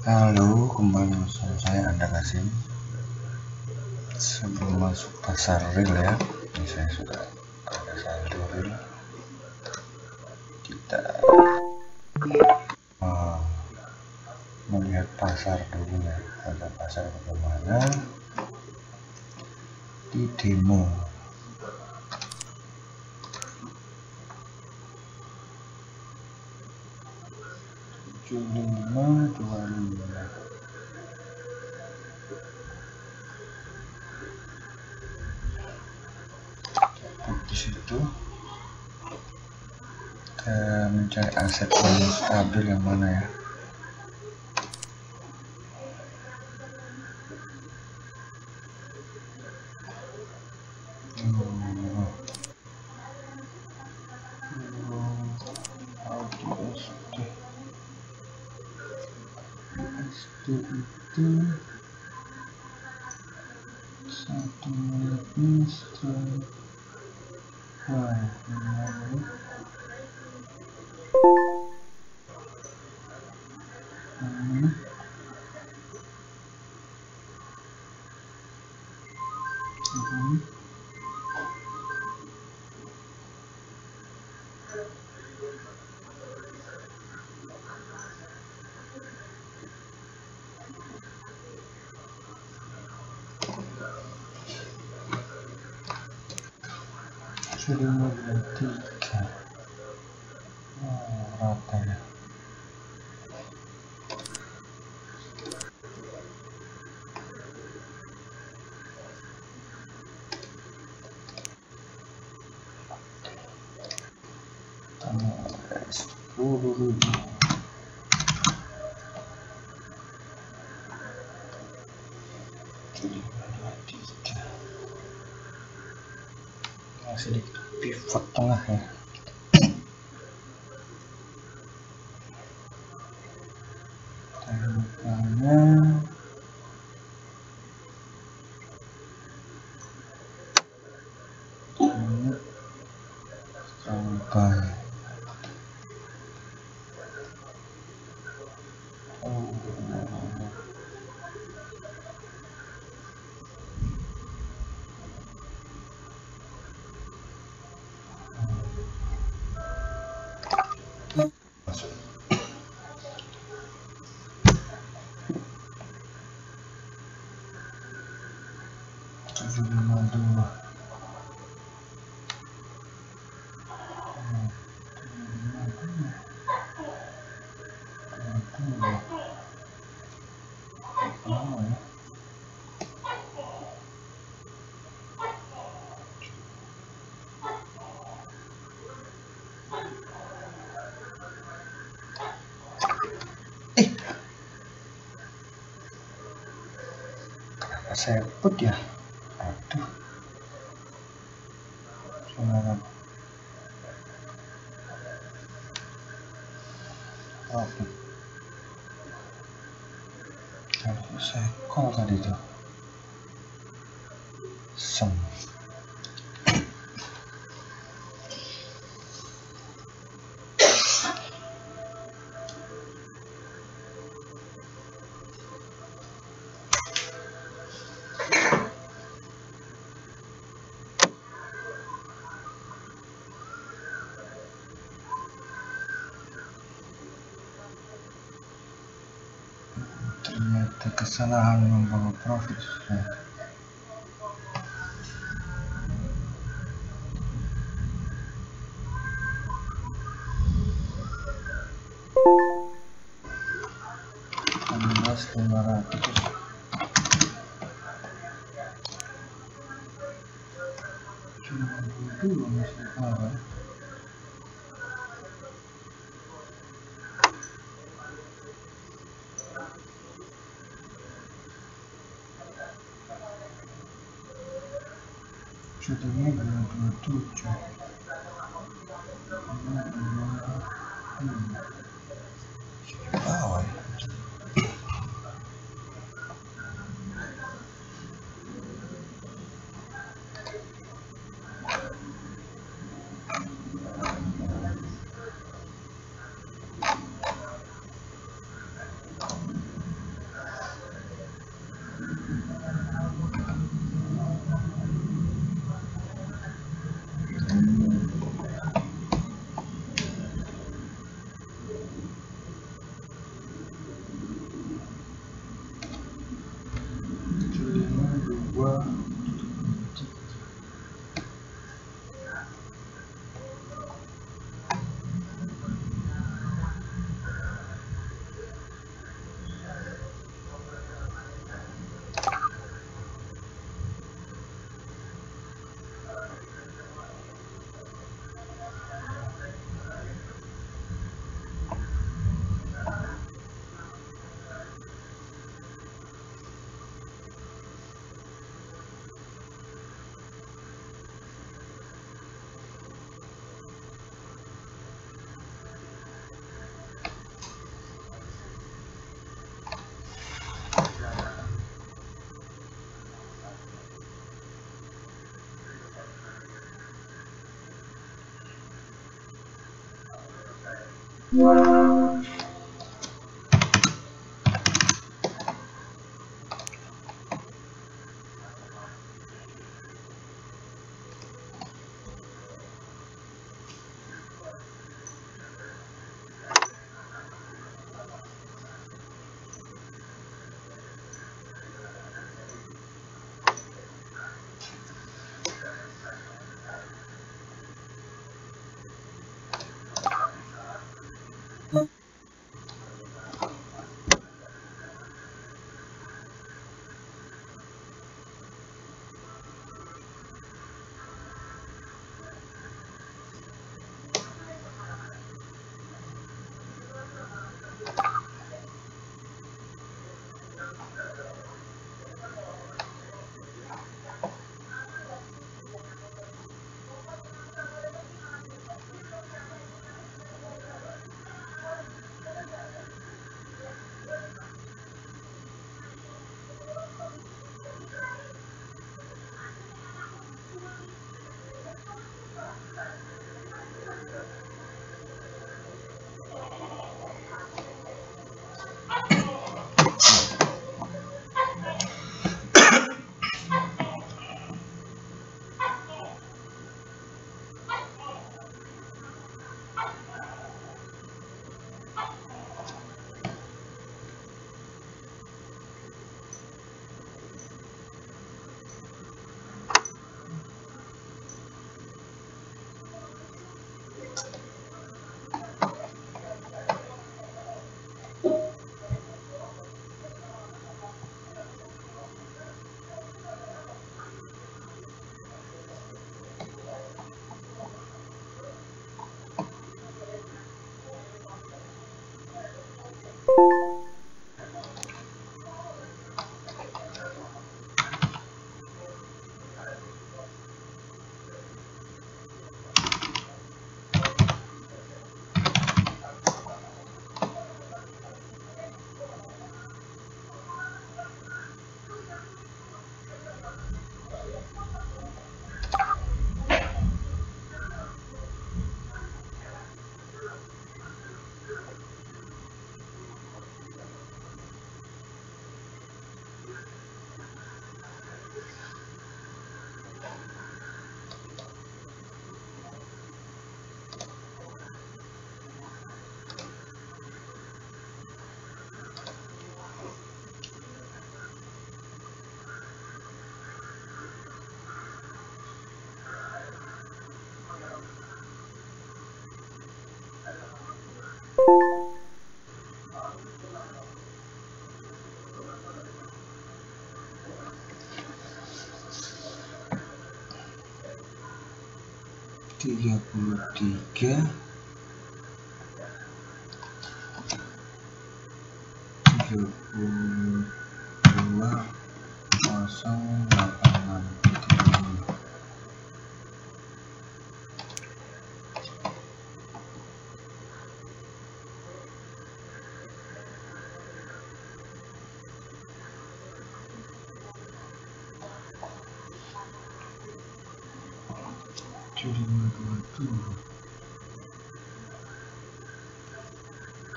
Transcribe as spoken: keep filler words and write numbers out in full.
Halo, kembali bersama saya Anda Kasim. Sebelum masuk pasar real ya, ini saya sudah ada saldo real. Kita uh, melihat pasar dulu ya, ada pasar bagaimana di demo. tujuh puluh lima dua puluh lima cukup di situ. Kita mencari aset yang stabil yang mana ya? Itu satu menit ini setelah wah menarik ini ini sudah mulai tiga rata ya. sepuluh ribu jadi tiga sedikit pivot tengah ya. Tengahnya sampai oh saya put ya, aduh, semangat. Oke, harus saya call tadi tuh, sem. Ternyata kesalahan membawa profit ya. enam belas ribu lima ratus cuma dulu masih parah. Jadinya dua dua tujuh, dua dua lima, bawah. Wow. Tiga puluh tiga, tujuh puluh dua, kosong delapan enam. Чудо-чудо.